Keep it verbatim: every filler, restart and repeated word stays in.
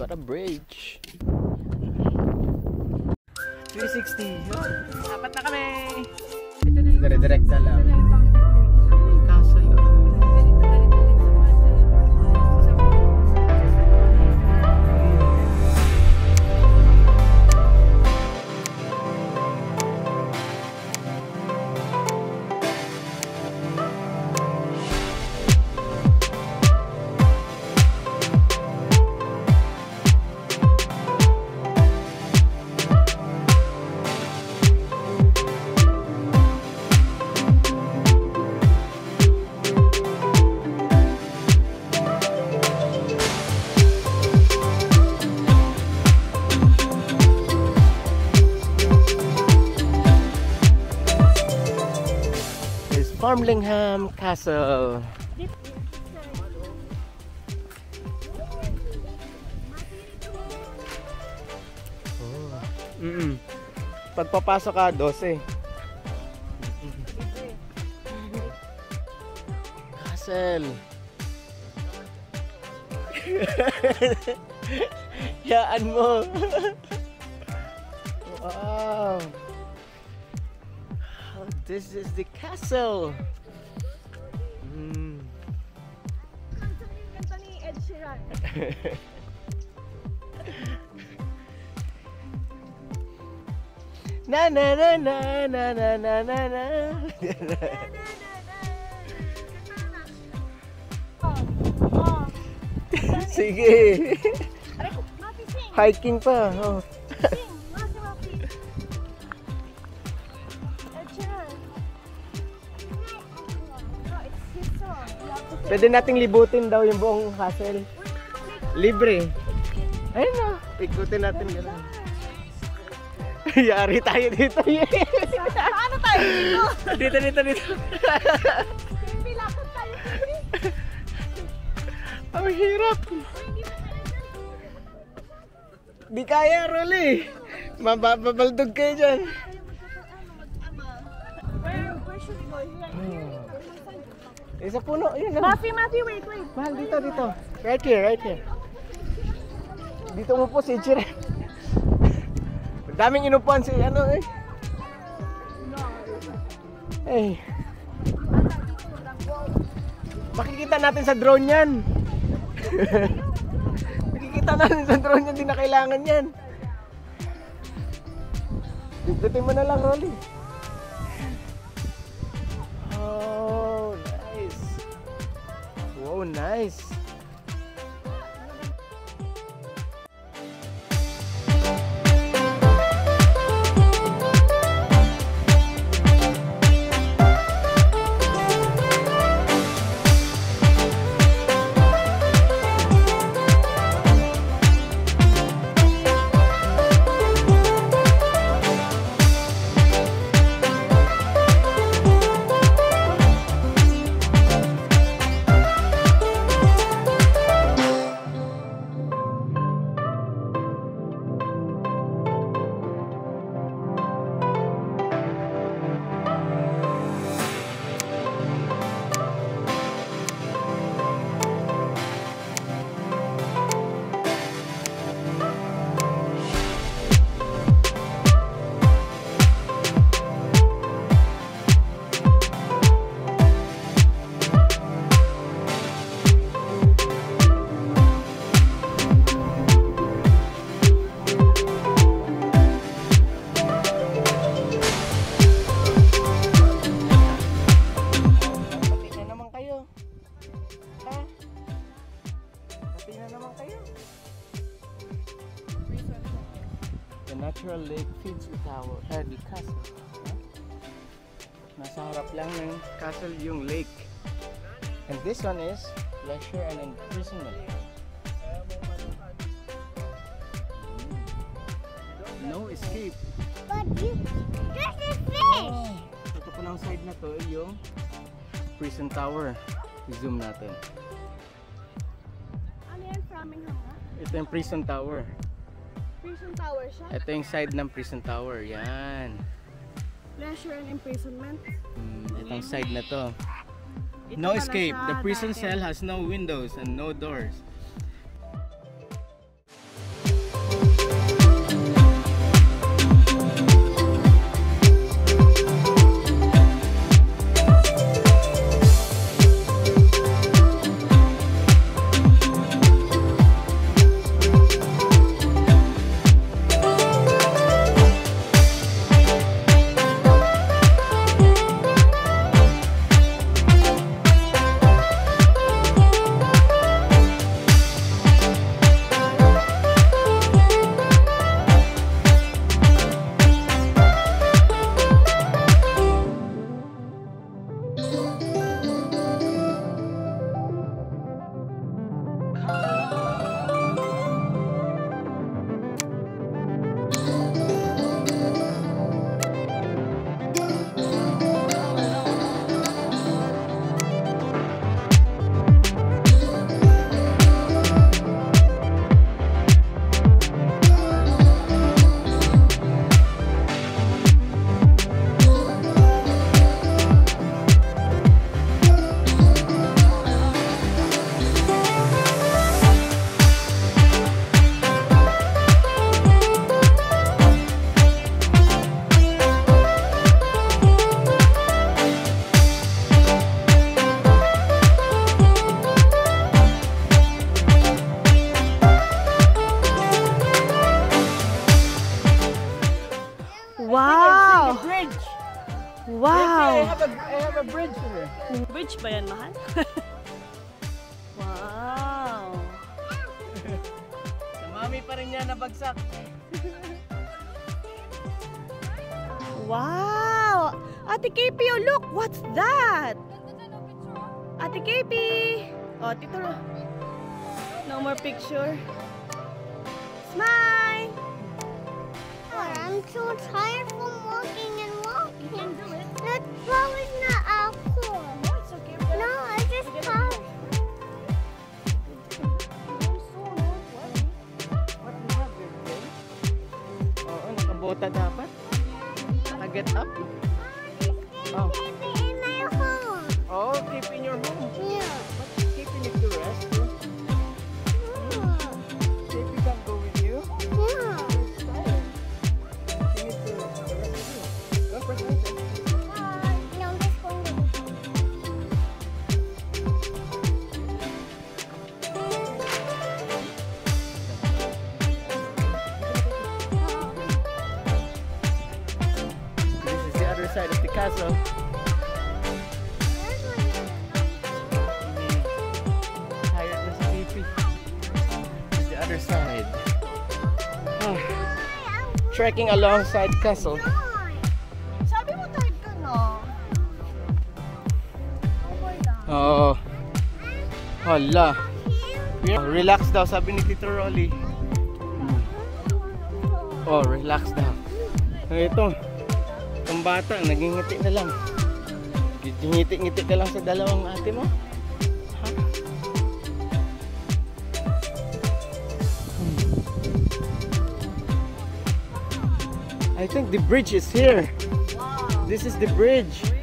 got a bridge. three sixty. Apat na kami. Dire-direkta lang. Castle. Framlingham Castle. Oh. Mm-mm. Pagpapasok ka, twelve. Castle. Yaan mo. Wow. This is the castle. Mm. Na na na na na na na na na. Sige. Hiking pa. Oh. Pwede nating libutin daw yung buong castle. Libre. Ayun na. Pikutin natin gano'n. Yari tayo dito. Ano tayo dito? Dito, dito, dito. Pilakot tayo dito. Ang hirap. Di kaya, Rolly. Mababaldog kayo dyan. Where should we go? Here. Isa puno, yun na. Mafi, Mafi, wait, wait. Mahal, dito, dito. Right here, right here. Dito mo po si Chira. Daming inupuan si, ano eh. Hey. Makikita natin sa drone yan. Makikita natin sa drone yan, di na kailangan yan. Dutin mo na lang, Rolly. Oh, nice. Natural lake feeds the tower, uh, the castle. Huh? Nasa harap lang ng castle yung lake. And this one is pleasure and imprisonment. No escape. But you, this is fish! Oh, ito po ng side na to yung prison tower. I-zoom natin. Ano yan? Framlingham, ha? Ito yung prison tower. Prison tower siya? Ito yung side ng prison tower. Yan. Pleasure and imprisonment. Mm, itong side na to. Ito no escape. The prison dahil. Cell has no windows and no doors. a bridge here. Bridge ba yan, mahal? Wow! Sa mami pa rin yan nabagsak. Wow! Ate K P, oh look! What's that? Ate K P! Oh, tito. No more picture. Smile! Oh, I'm so tired from walking and walking. You can do it. That's probably not our core. No, it's okay. No, I just tired. What do you have here, babe? Oo, nakabota dapat. Nag-get up. Oh, I'm just keeping in my home. Oh, keeping your home? Yeah. But keeping it to rest. Side of the castle. Tired and sleepy. It's the other side. Oh. Trekking alongside castle. Sabi mo tired ka na. Oh. Hala. Relax daw sabi ni Tito Rolly. Oh, relax daw. Ito. Ang bata, nagingiti na lang. Ngiti-ngiti ka lang sa dalawang ate mo. Ha? I think the bridge is here. Wow. This is the bridge.